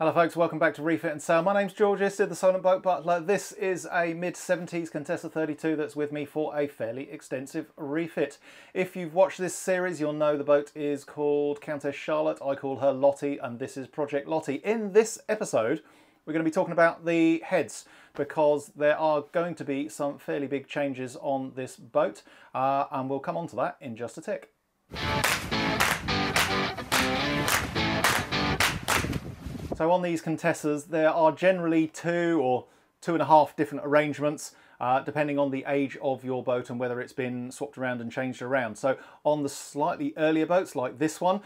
Hello folks, welcome back to Refit and Sail. My name's George, this is the Solent Boat Butler. This is a mid-70s Contessa 32 that's with me for a fairly extensive refit. If you've watched this series, you'll know the boat is called Countess Charlotte. I call her Lottie, and this is Project Lottie. In this episode, we're going to be talking about the heads, because there are going to be some fairly big changes on this boat, and we'll come on to that in just a tick. So on these Contessas, there are generally 2 or 2.5 different arrangements, depending on the age of your boat and whether it's been swapped around and changed around. So on the slightly earlier boats, like this one,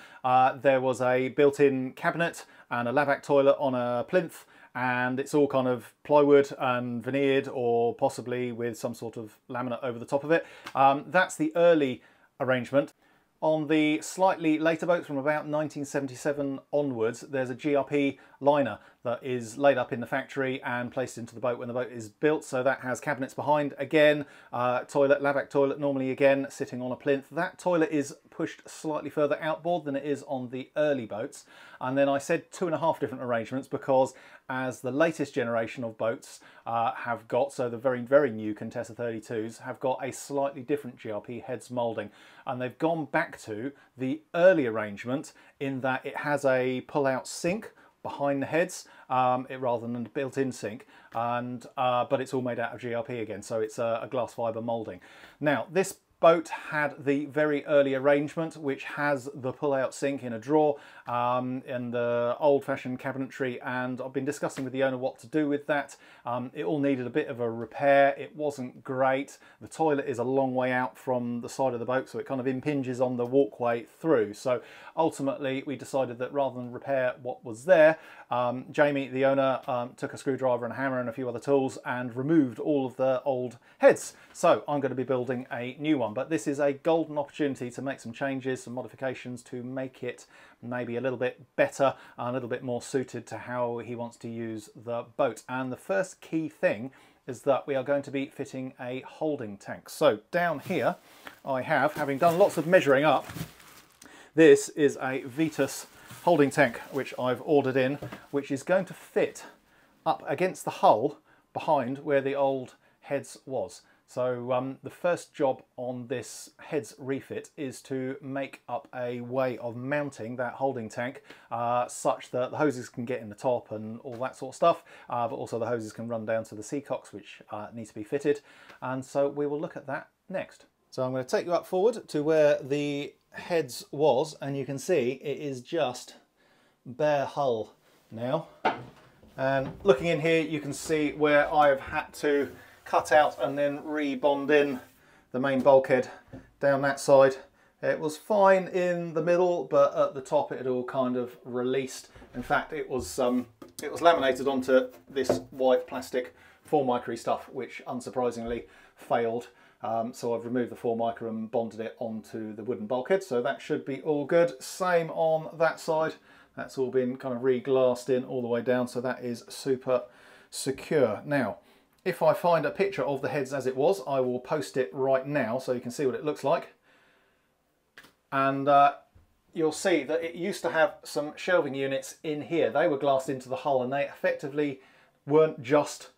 there was a built-in cabinet and a Lavac toilet on a plinth, and it's all kind of plywood and veneered, or possibly with some sort of laminate over the top of it. That's the early arrangement. On the slightly later boats, from about 1977 onwards, there's a GRP liner that is laid up in the factory and placed into the boat when the boat is built. So that has cabinets behind again, toilet, Lavac toilet normally again, sitting on a plinth. That toilet is pushed slightly further outboard than it is on the early boats. And then I said 2.5 different arrangements because as the latest generation of boats have got, so the very, very new Contessa 32s have got a slightly different GRP heads moulding. And they've gone back to the early arrangement in that it has a pull-out sink behind the heads, rather than a built-in sink, and but it's all made out of GRP again, so it's a glass fibre moulding. Now, this boat had the very early arrangement, which has the pull-out sink in a drawer, and the old-fashioned cabinetry, and I've been discussing with the owner what to do with that. It all needed a bit of a repair. It wasn't great. The toilet is a long way out from the side of the boat, so it kind of impinges on the walkway through. So ultimately, we decided that rather than repair what was there, Jamie, the owner, took a screwdriver and a hammer and a few other tools and removed all of the old heads. So I'm going to be building a new one. But this is a golden opportunity to make some changes, some modifications to make it maybe a little bit better, a little bit more suited to how he wants to use the boat. And the first key thing is that we are going to be fitting a holding tank. So down here I have, having done lots of measuring up, this is a Vetus holding tank which I've ordered in, which is going to fit up against the hull behind where the old heads was. So the first job on this heads refit is to make up a way of mounting that holding tank such that the hoses can get in the top and all that sort of stuff, but also the hoses can run down to the seacocks, which need to be fitted. And so we will look at that next. So I'm going to take you up forward to where the heads was, and you can see it is just bare hull now. And looking in here, you can see where I've had to cut out and then re-bond in the main bulkhead down that side. It was fine in the middle, but at the top it had all kind of released. In fact, it was laminated onto this white plastic 4 micro stuff, which unsurprisingly failed. So I've removed the 4 micro and bonded it onto the wooden bulkhead, so that should be all good. Same on that side. That's all been kind of re-glassed in all the way down, so that is super secure. Now, if I find a picture of the heads as it was, I will post it right now so you can see what it looks like. And you'll see that it used to have some shelving units in here. They were glassed into the hull, and they effectively weren't just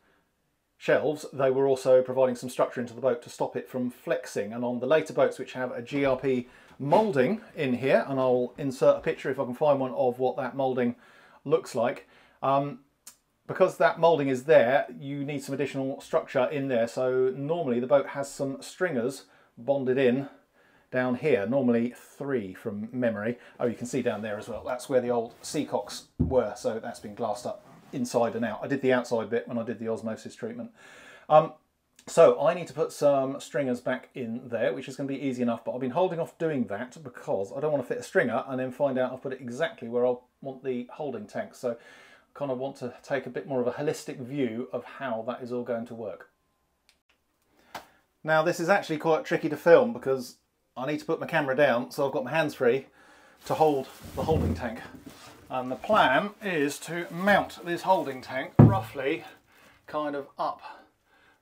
shelves. They were also providing some structure into the boat to stop it from flexing. And on the later boats, which have a GRP moulding in here, and I'll insert a picture if I can find one of what that moulding looks like, because that moulding is there, you need some additional structure in there. So normally the boat has some stringers bonded in down here, normally 3 from memory. Oh, you can see down there as well. That's where the old seacocks were. So that's been glassed up inside and out. I did the outside bit when I did the osmosis treatment. So I need to put some stringers back in there, which is going to be easy enough, but I've been holding off doing that because I don't want to fit a stringer and then find out I've put it exactly where I want the holding tank. So kind of want to take a bit more of a holistic view of how that is all going to work. Now, this is actually quite tricky to film because I need to put my camera down, so I've got my hands free to hold the holding tank. And the plan is to mount this holding tank roughly kind of up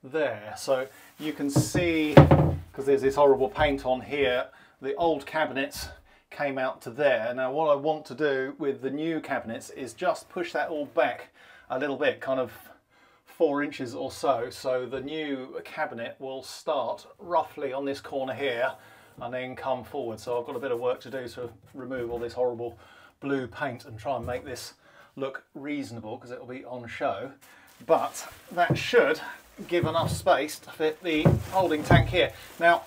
there. So you can see, because there's this horrible paint on here, the old cabinets came out to there. Now what I want to do with the new cabinets is just push that all back a little bit, kind of 4 inches or so, so the new cabinet will start roughly on this corner here and then come forward. So I've got a bit of work to do to remove all this horrible blue paint and try and make this look reasonable, because it will be on show. But that should give enough space to fit the holding tank here. Now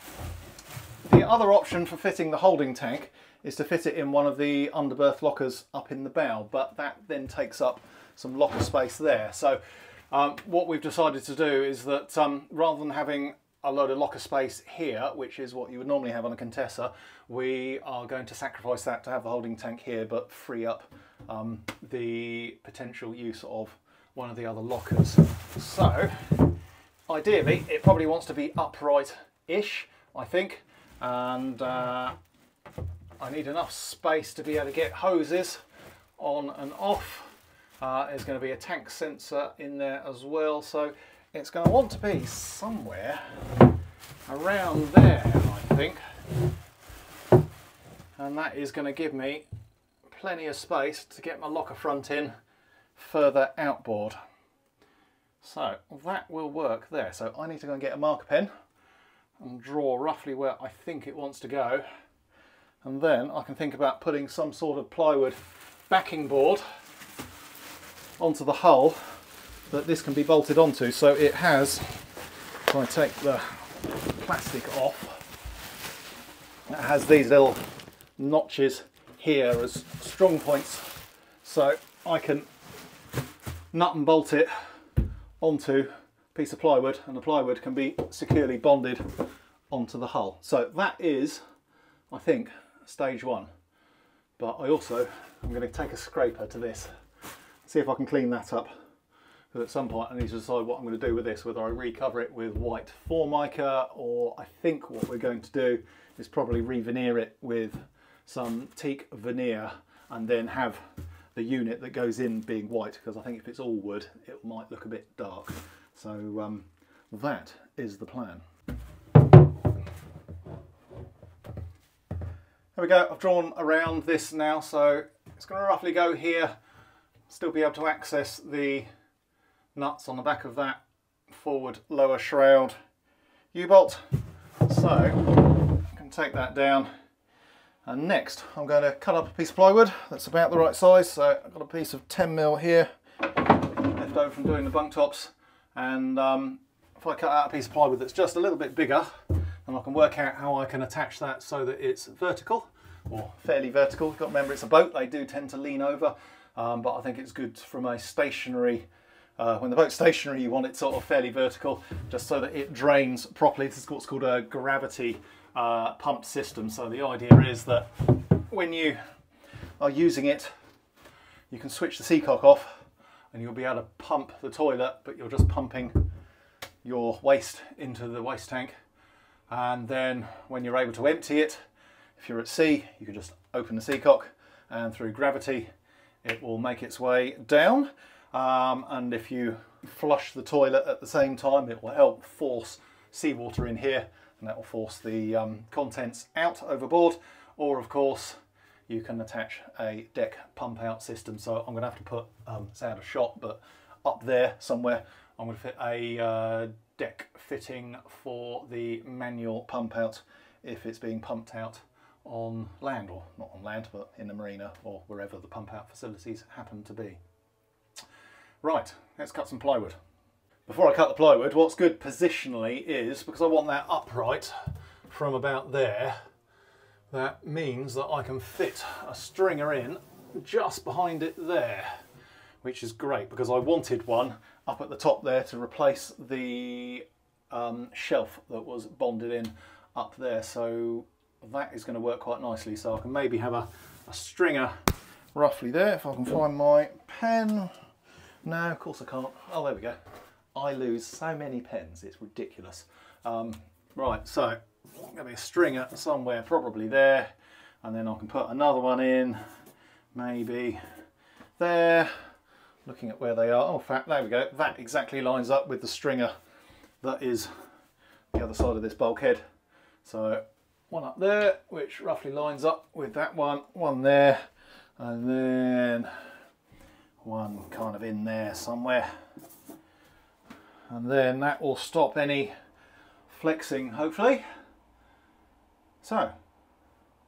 the other option for fitting the holding tank is to fit it in one of the underberth lockers up in the bow, but that then takes up some locker space there. So what we've decided to do is that rather than having a load of locker space here, which is what you would normally have on a Contessa, we are going to sacrifice that to have the holding tank here, but free up the potential use of one of the other lockers. So ideally it probably wants to be upright-ish, I think, and I need enough space to be able to get hoses on and off. There's going to be a tank sensor in there as well, so it's going to want to be somewhere around there, I think, and that is going to give me plenty of space to get my locker front in further outboard. So that will work there. So I need to go and get a marker pen and draw roughly where I think it wants to go, and then I can think about putting some sort of plywood backing board onto the hull that this can be bolted onto. So it has, if I take the plastic off, it has these little notches here as strong points, so I can nut and bolt it onto a piece of plywood, and the plywood can be securely bonded onto the hull. So that is, I think, stage one. But I'm going to take a scraper to this, see if I can clean that up. At some point I need to decide what I'm going to do with this, whether I recover it with white Formica, or I think what we're going to do is probably re-veneer it with some teak veneer and then have the unit that goes in being white, because I think if it's all wood it might look a bit dark. So that is the plan. There we go, I've drawn around this now, so it's going to roughly go here, still be able to access the nuts on the back of that forward lower shroud U-bolt. So I can take that down, and next I'm going to cut up a piece of plywood that's about the right size. So I've got a piece of 10mm here left over from doing the bunk tops, and if I cut out a piece of plywood that's just a little bit bigger, then I can work out how I can attach that so that it's vertical or fairly vertical. You've got to remember it's a boat, they do tend to lean over, but I think it's good from a stationary, when the boat's stationary you want it sort of fairly vertical, just so that it drains properly. This is what's called a gravity pump system. So the idea is that when you are using it, you can switch the seacock off and you'll be able to pump the toilet, but you're just pumping your waste into the waste tank. And then when you're able to empty it, if you're at sea, you can just open the seacock and through gravity it will make its way down. And if you flush the toilet at the same time, it will help force seawater in here, and that will force the contents out overboard. Or of course you can attach a deck pump out system. So I'm going to have to put, it's out of shot, but up there somewhere I'm going to fit a deck fitting for the manual pump out if it's being pumped out on land, or not on land, but in the marina or wherever the pump out facilities happen to be. Right, let's cut some plywood. Before I cut the plywood, what's good positionally is, because I want that upright from about there, that means that I can fit a stringer in just behind it there, which is great, because I wanted one up at the top there to replace the shelf that was bonded in up there. So that is going to work quite nicely. So I can maybe have a stringer roughly there, if I can find my pen. No, of course I can't. Oh, there we go. I lose so many pens, it's ridiculous. Right, so there's gonna be a stringer somewhere, probably there, and then I can put another one in, maybe there, looking at where they are. Oh, in fact, there we go. That exactly lines up with the stringer that is the other side of this bulkhead. So one up there, which roughly lines up with that one, one there, and then one kind of in there somewhere. And then that will stop any flexing, hopefully. So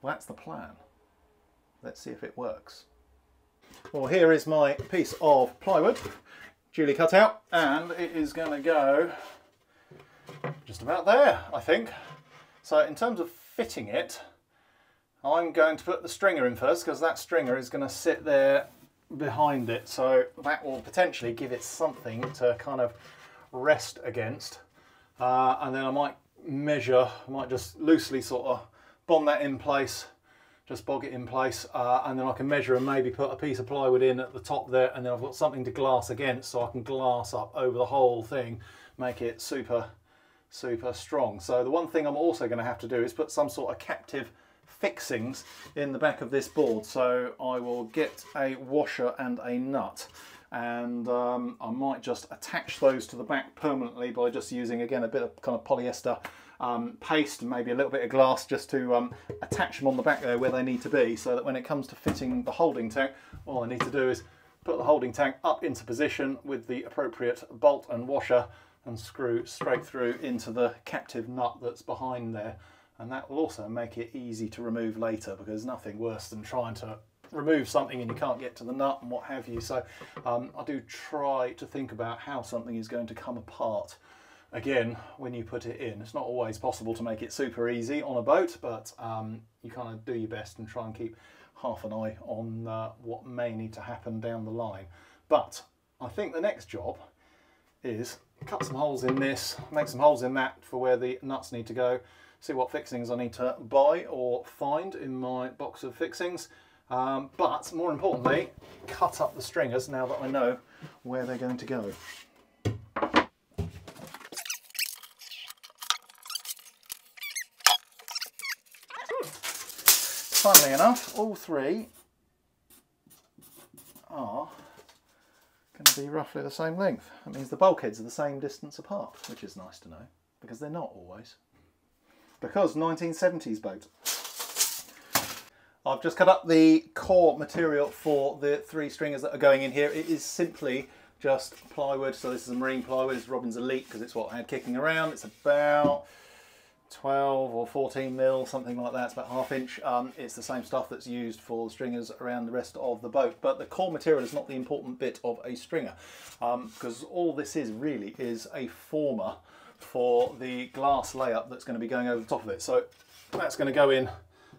that's the plan. Let's see if it works. Well, here is my piece of plywood, duly cut out, and it is going to go just about there, I think. So in terms of fitting it, I'm going to put the stringer in first, because that stringer is going to sit there behind it, so that will potentially give it something to kind of rest against, and then I might measure, I might just loosely sort of bond that in place, just bog it in place, and then I can measure and maybe put a piece of plywood in at the top there, and then I've got something to glass against, so I can glass up over the whole thing, make it super strong. So the one thing I'm also going to have to do is put some sort of captive fixings in the back of this board, so I will get a washer and a nut, and I might just attach those to the back permanently by just using, again, a bit of kind of polyester paste, maybe a little bit of glass, just to attach them on the back there where they need to be, so that when it comes to fitting the holding tank, all I need to do is put the holding tank up into position with the appropriate bolt and washer and screw straight through into the captive nut that's behind there. And that will also make it easy to remove later, because there's nothing worse than trying to remove something and you can't get to the nut and what have you. So I do try to think about how something is going to come apart again when you put it in. It's not always possible to make it super easy on a boat, but you kind of do your best and try and keep half an eye on what may need to happen down the line. But I think the next job is cut some holes in this, make some holes in that for where the nuts need to go, see what fixings I need to buy or find in my box of fixings, but more importantly, cut up the stringers now that I know where they're going to go. Funnily enough, all three are going to be roughly the same length. That means the bulkheads are the same distance apart, which is nice to know, because they're not always. Because 1970s boat. I've just cut up the core material for the three stringers that are going in here. It is simply just plywood. So this is a marine plywood. It's Robin's Elite, because it's what I had kicking around. It's about 12 or 14 mil, something like that. It's about ½ inch. It's the same stuff that's used for the stringers around the rest of the boat, but the core material is not the important bit of a stringer, because all this is really is a former for the glass layup that's going to be going over the top of it. So that's going to go in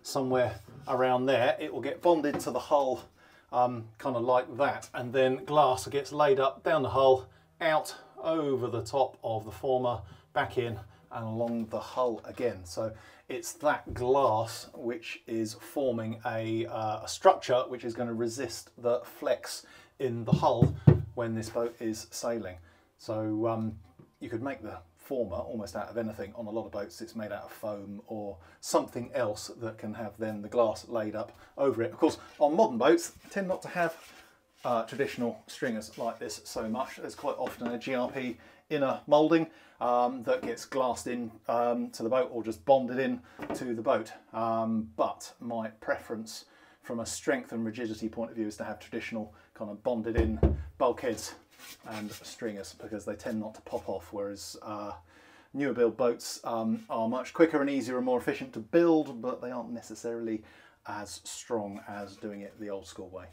somewhere around there. It will get bonded to the hull, kind of like that, and then glass gets laid up down the hull, out over the top of the former, back in and along the hull again. So it's that glass which is forming a structure which is going to resist the flex in the hull when this boat is sailing. So you could make the former almost out of anything. On a lot of boats it's made out of foam or something else that can have then the glass laid up over it. Of course, on modern boats they tend not to have traditional stringers like this so much. There's quite often a GRP inner moulding that gets glassed in to the boat or just bonded in to the boat, but my preference from a strength and rigidity point of view is to have traditional kind of bonded in bulkheads and stringers, because they tend not to pop off, whereas newer build boats are much quicker and easier and more efficient to build, but they aren't necessarily as strong as doing it the old school way.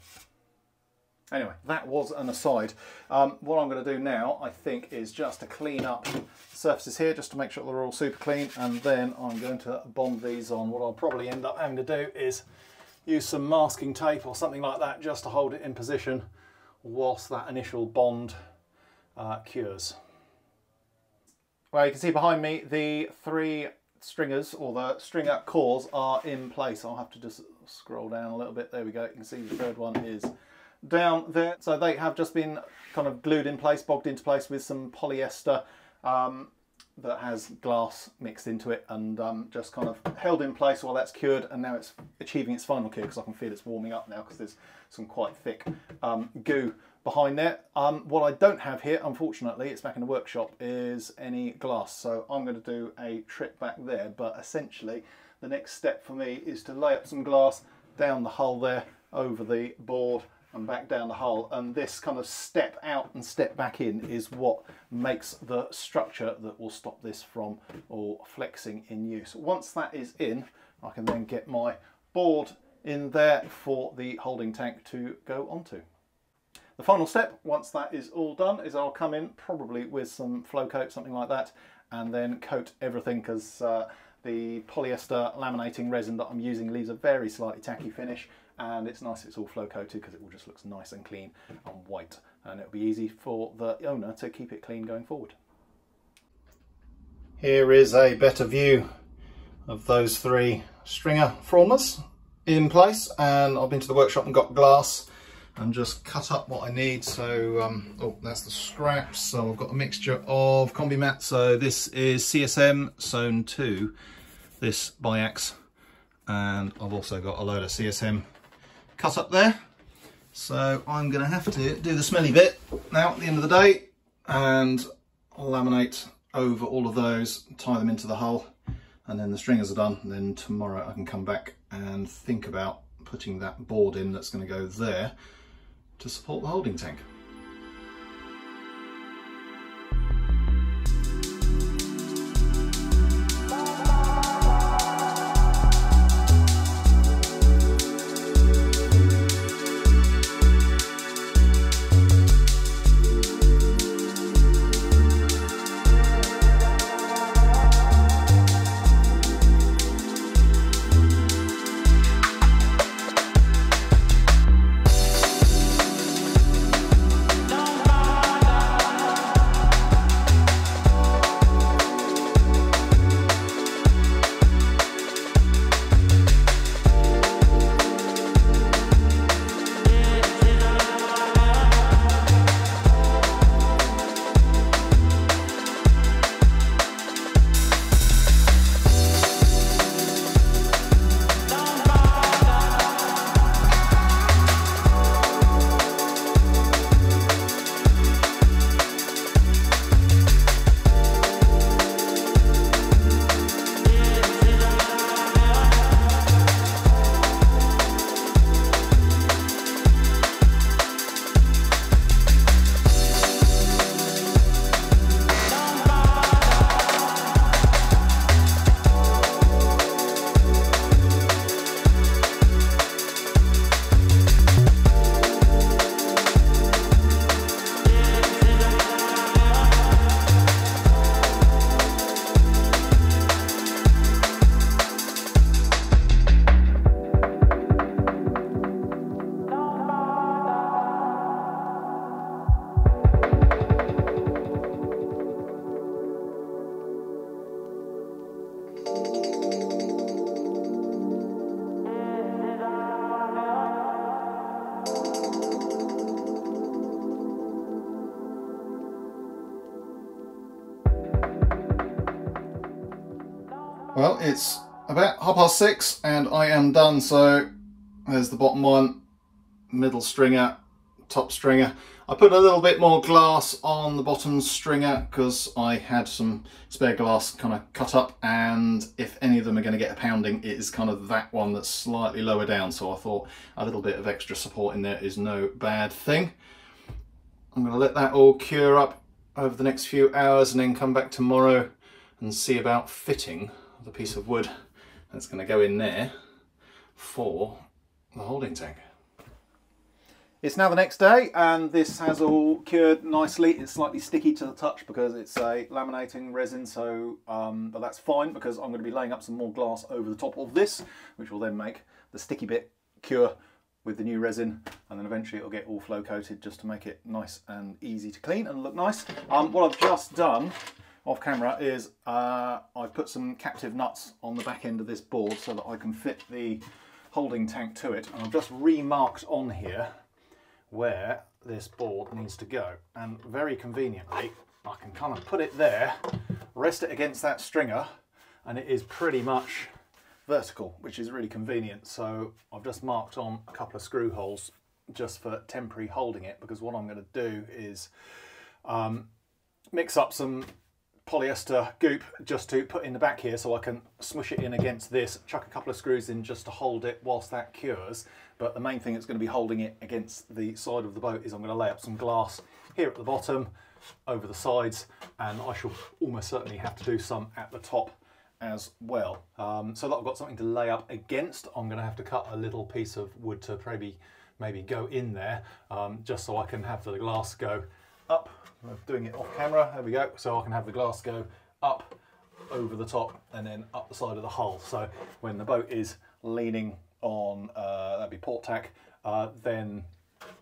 Anyway, that was an aside. What I'm going to do now, I think, is just to clean up the surfaces here, just to make sure they're all super clean, and then I'm going to bond these on. What I'll probably end up having to do is use some masking tape or something like that just to hold it in position whilst that initial bond cures. Well, you can see behind me the three stringers, or the stringer cores, are in place. I'll have to just scroll down a little bit. There we go. You can see the third one is down there. So they have just been kind of glued in place, bogged into place with some polyester that has glass mixed into it, and just kind of held in place while that's cured, and now it's achieving its final cure, because I can feel it's warming up now, because there's some quite thick goo behind there. What I don't have here, unfortunately, it's back in the workshop, is any glass, so I'm going to do a trip back there, but essentially the next step for me is to lay up some glass down the hull there, over the board and back down the hull, and this kind of step out and step back in is what makes the structure that will stop this from all flexing in use. Once that is in, I can then get my board in there for the holding tank to go onto. The final step, once that is all done, is I'll come in probably with some flow coat, something like that, and then coat everything, because the polyester laminating resin that I'm using leaves a very slightly tacky finish, and it's nice it's all flow coated because it all just looks nice and clean and white, and it'll be easy for the owner to keep it clean going forward. Here is a better view of those three stringer formers in place, and I've been to the workshop and got glass and just cut up what I need. So oh, that's the scraps. So I've got a mixture of combi mat, so this is CSM Zone 2, this Biax, and I've also got a load of CSM cut up there. So I'm gonna have to do the smelly bit now at the end of the day and laminate over all of those, tie them into the hull, and then the stringers are done, and then tomorrow I can come back and think about putting that board in that's going to go there to support the holding tank. Well, it's about 6:30 and I am done. So there's the bottom one, middle stringer, top stringer. I put a little bit more glass on the bottom stringer because I had some spare glass kind of cut up, and if any of them are going to get a pounding, it is kind of that one that's slightly lower down. So I thought a little bit of extra support in there is no bad thing. I'm going to let that all cure up over the next few hours and then come back tomorrow and see about fitting the piece of wood that's going to go in there for the holding tank. It's now the next day and this has all cured nicely. It's slightly sticky to the touch because it's a laminating resin, so but that's fine because I'm going to be laying up some more glass over the top of this, which will then make the sticky bit cure with the new resin, and then eventually it'll get all flow coated just to make it nice and easy to clean and look nice. What I've just done off camera is I've put some captive nuts on the back end of this board so that I can fit the holding tank to it, and I've just remarked on here where this board needs to go, and very conveniently I can kind of put it there, rest it against that stringer, and it is pretty much vertical, which is really convenient. So I've just marked on a couple of screw holes just for temporary holding it, because what I'm going to do is mix up some polyester goop just to put in the back here so I can smush it in against this, chuck a couple of screws in just to hold it whilst that cures. But the main thing that's going to be holding it against the side of the boat is I'm going to lay up some glass here at the bottom, over the sides, and I shall almost certainly have to do some at the top as well. So that I've got something to lay up against, I'm going to have to cut a little piece of wood to maybe go in there, just so I can have the glass go up. I'm doing it off camera, there we go, so I can have the glass go up over the top and then up the side of the hull. So when the boat is leaning on, that'd be port tack, then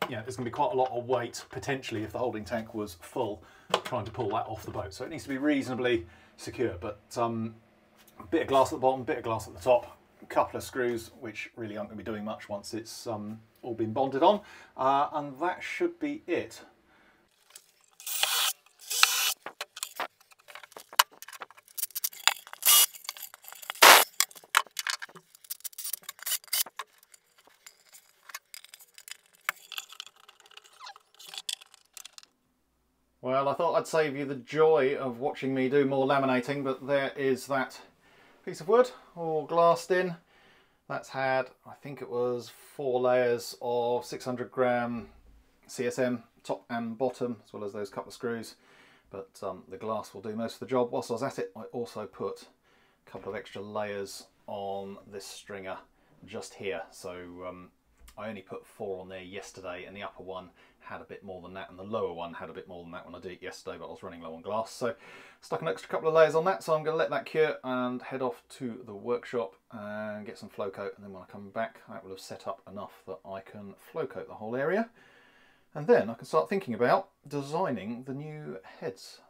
yeah, there's going to be quite a lot of weight potentially if the holding tank was full, trying to pull that off the boat. So it needs to be reasonably secure, but a bit of glass at the bottom, a bit of glass at the top, a couple of screws, which really aren't going to be doing much once it's all been bonded on, and that should be it. Well, I thought I'd save you the joy of watching me do more laminating, but there is that piece of wood, all glassed in. That's had, I think it was 4 layers of 600g CSM, top and bottom, as well as those couple of screws. But the glass will do most of the job. Whilst I was at it, I also put a couple of extra layers on this stringer just here. So I only put 4 on there yesterday, and the upper one had a bit more than that, and the lower one had a bit more than that when I did it yesterday, but I was running low on glass, so stuck an extra couple of layers on that. So I'm going to let that cure and head off to the workshop and get some flow coat, and then when I come back that will have set up enough that I can flow coat the whole area, and then I can start thinking about designing the new heads.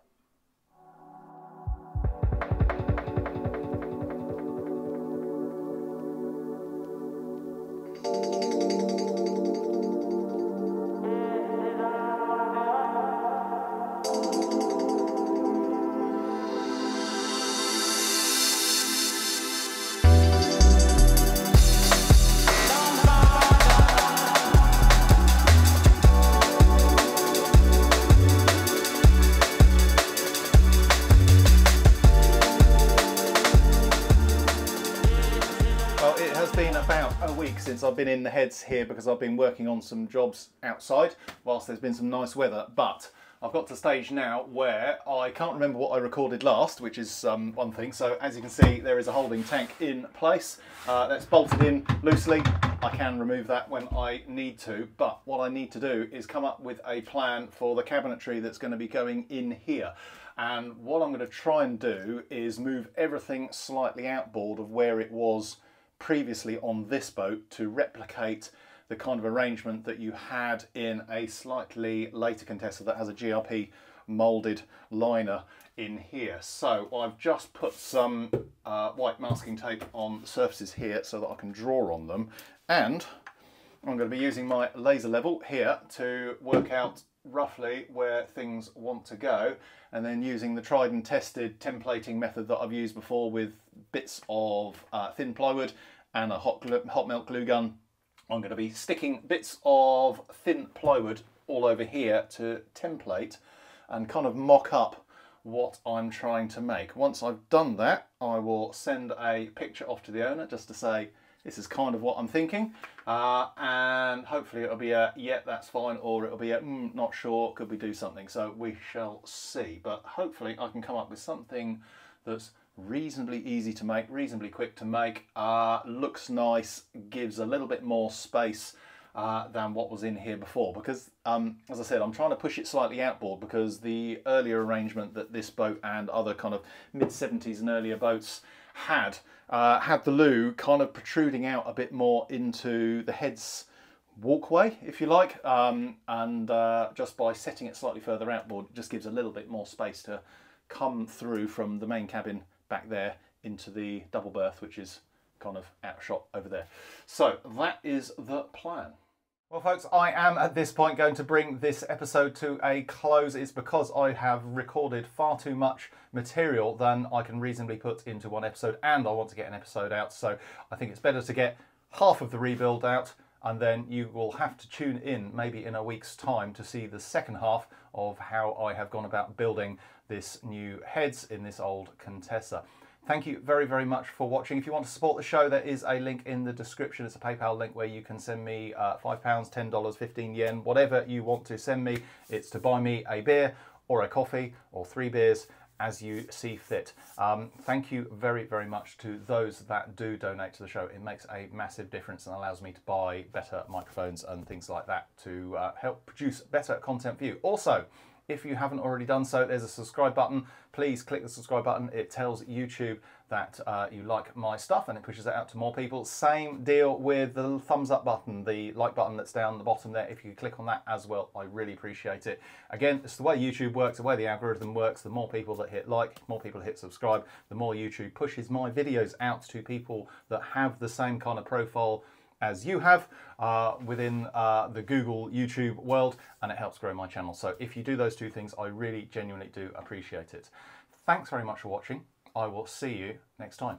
Since I've been in the heads here, because I've been working on some jobs outside whilst there's been some nice weather, but I've got to the stage now where I can't remember what I recorded last, which is one thing. So as you can see, there is a holding tank in place, that's bolted in loosely. I can remove that when I need to, but what I need to do is come up with a plan for the cabinetry that's going to be going in here. And what I'm going to try and do is move everything slightly outboard of where it was previously on this boat, to replicate the kind of arrangement that you had in a slightly later Contessa that has a GRP moulded liner in here. So I've just put some white masking tape on the surfaces here so that I can draw on them, and I'm going to be using my laser level here to work out roughly where things want to go, and then using the tried and tested templating method that I've used before with bits of thin plywood and a hot melt glue gun. I'm going to be sticking bits of thin plywood all over here to template and kind of mock up what I'm trying to make. Once I've done that, I will send a picture off to the owner just to say this is kind of what I'm thinking, and hopefully it'll be a yeah, that's fine, or it'll be a not sure, could we do something? So we shall see, but hopefully I can come up with something that's reasonably easy to make, reasonably quick to make, looks nice, gives a little bit more space than what was in here before, because as I said, I'm trying to push it slightly outboard, because the earlier arrangement that this boat and other kind of mid-70s and earlier boats had the loo kind of protruding out a bit more into the head's walkway, if you like, and just by setting it slightly further outboard, it just gives a little bit more space to come through from the main cabin back there into the double berth, which is kind of out of shot over there. So that is the plan. Well folks, I am at this point going to bring this episode to a close. It's because I have recorded far too much material than I can reasonably put into one episode, and I want to get an episode out, so I think it's better to get half of the rebuild out and then you will have to tune in maybe in a week's time to see the second half of how I have gone about building this new heads in this old Contessa. Thank you very, very much for watching. If you want to support the show, there is a link in the description. It's a PayPal link where you can send me £5, $10, 15 yen, whatever you want to send me. It's to buy me a beer or a coffee or 3 beers as you see fit. Thank you very, very much to those that do donate to the show. It makes a massive difference and allows me to buy better microphones and things like that to help produce better content for you. Also, if you haven't already done so, there's a subscribe button. Please click the subscribe button. It tells YouTube that you like my stuff and it pushes it out to more people. Same deal with the thumbs up button, the like button that's down the bottom there. If you click on that as well, I really appreciate it. Again, it's the way YouTube works, the way the algorithm works. The more people that hit like, more people hit subscribe, the more YouTube pushes my videos out to people that have the same kind of profile as you have within the Google YouTube world, and it helps grow my channel. So if you do those two things, I really genuinely do appreciate it. Thanks very much for watching. I will see you next time.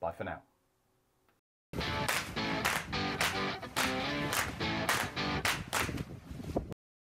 Bye for now.